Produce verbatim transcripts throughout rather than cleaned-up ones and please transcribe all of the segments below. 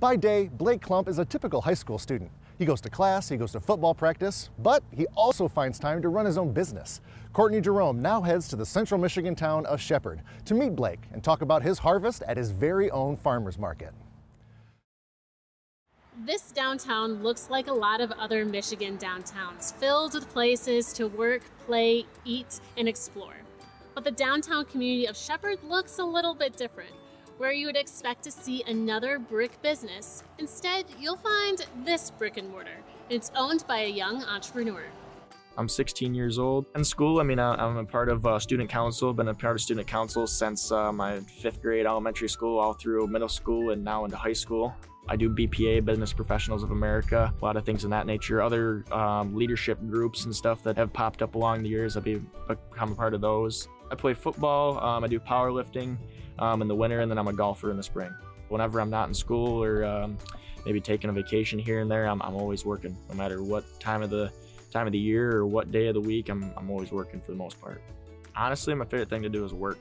By day, Blake Klumpp is a typical high school student. He goes to class, he goes to football practice, but he also finds time to run his own business. Courtney Jerome now heads to the central Michigan town of Shepherd to meet Blake and talk about his harvest at his very own farmers market. This downtown looks like a lot of other Michigan downtowns, filled with places to work, play, eat, and explore. But the downtown community of Shepherd looks a little bit different. Where you would expect to see another brick business, instead, you'll find this brick and mortar. It's owned by a young entrepreneur. I'm sixteen years old. In school, I mean, I'm a part of uh, student council, been a part of student council since uh, my fifth grade elementary school, all through middle school and now into high school. I do B P A, Business Professionals of America, a lot of things in that nature. Other um, leadership groups and stuff that have popped up along the years, I've become a part of those. I play football, um, I do powerlifting um, in the winter, and then I'm a golfer in the spring. Whenever I'm not in school or um, maybe taking a vacation here and there, I'm, I'm always working. No matter what time of the time of the year or what day of the week, I'm, I'm always working for the most part. Honestly, my favorite thing to do is work.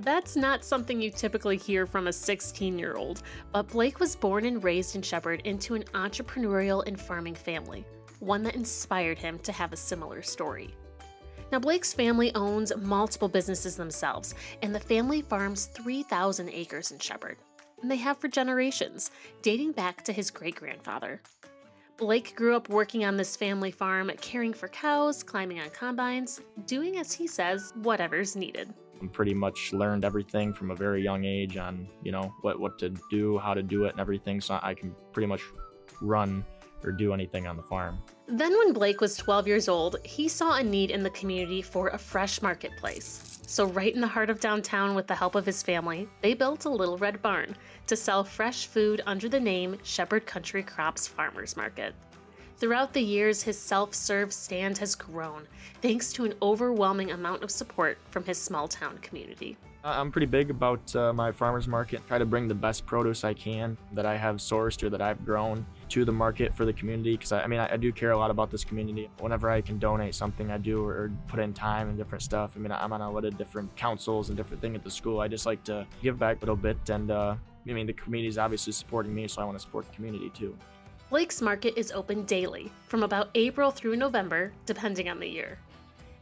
That's not something you typically hear from a sixteen-year-old, but Blake was born and raised in Shepherd into an entrepreneurial and farming family, one that inspired him to have a similar story. Now, Blake's family owns multiple businesses themselves, and the family farms three thousand acres in Shepherd. And they have for generations, dating back to his great-grandfather. Blake grew up working on this family farm, caring for cows, climbing on combines, doing, as he says, whatever's needed. I pretty much learned everything from a very young age on, you know, what, what to do, how to do it and everything, so I can pretty much run or do anything on the farm. Then when Blake was twelve years old, he saw a need in the community for a fresh marketplace. So right in the heart of downtown, with the help of his family, they built a little red barn to sell fresh food under the name Shepherd Country Crops Farmers Market. Throughout the years, his self-serve stand has grown, thanks to an overwhelming amount of support from his small-town community. I'm pretty big about uh, my farmers market. Try to bring the best produce I can that I have sourced or that I've grown to the market for the community, because I, I mean, I, I do care a lot about this community. Whenever I can donate something I do, or, or put in time and different stuff, I mean, I'm on a lot of different councils and different things at the school. I just like to give back a little bit, and uh, I mean, the community is obviously supporting me, so I want to support the community too. Blake's market is open daily, from about April through November, depending on the year.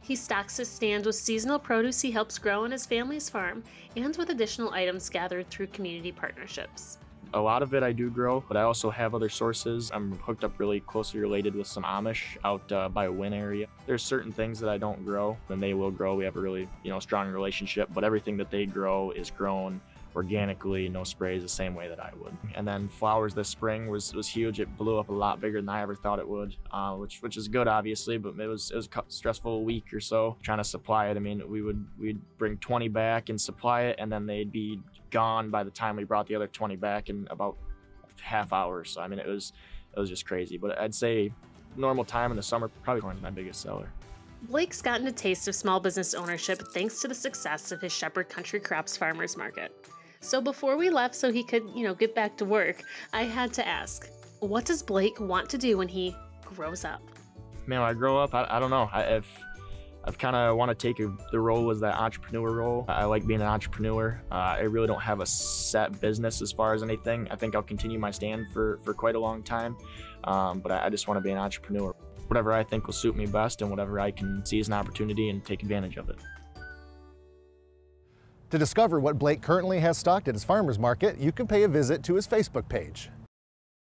He stocks his stand with seasonal produce he helps grow on his family's farm, and with additional items gathered through community partnerships. A lot of it I do grow, but I also have other sources. I'm hooked up really closely related with some Amish out uh, by a Wynn area. There's certain things that I don't grow, and they will grow. We have a really, you know, strong relationship, but everything that they grow is grown organically, no sprays, the same way that I would. And then flowers this spring was was huge. It blew up a lot bigger than I ever thought it would, uh, which which is good, obviously. But it was it was a stressful week or so trying to supply it. I mean, we would we'd bring twenty back and supply it, and then they'd be gone by the time we brought the other twenty back in about half hours. So I mean, it was it was just crazy. But I'd say normal time in the summer, probably corn's my biggest seller. Blake's gotten a taste of small business ownership thanks to the success of his Shepherd Country Crops Farmers Market. So before we left so he could, you know, get back to work, I had to ask, what does Blake want to do when he grows up? Man, when I grow up, I, I don't know. I, I've, I've kind of want to take a, the role as that entrepreneur role. I like being an entrepreneur. Uh, I really don't have a set business as far as anything. I think I'll continue my stand for, for quite a long time, um, but I, I just want to be an entrepreneur. Whatever I think will suit me best and whatever I can see as an opportunity and take advantage of it. To discover what Blake currently has stocked at his farmers market, you can pay a visit to his Facebook page.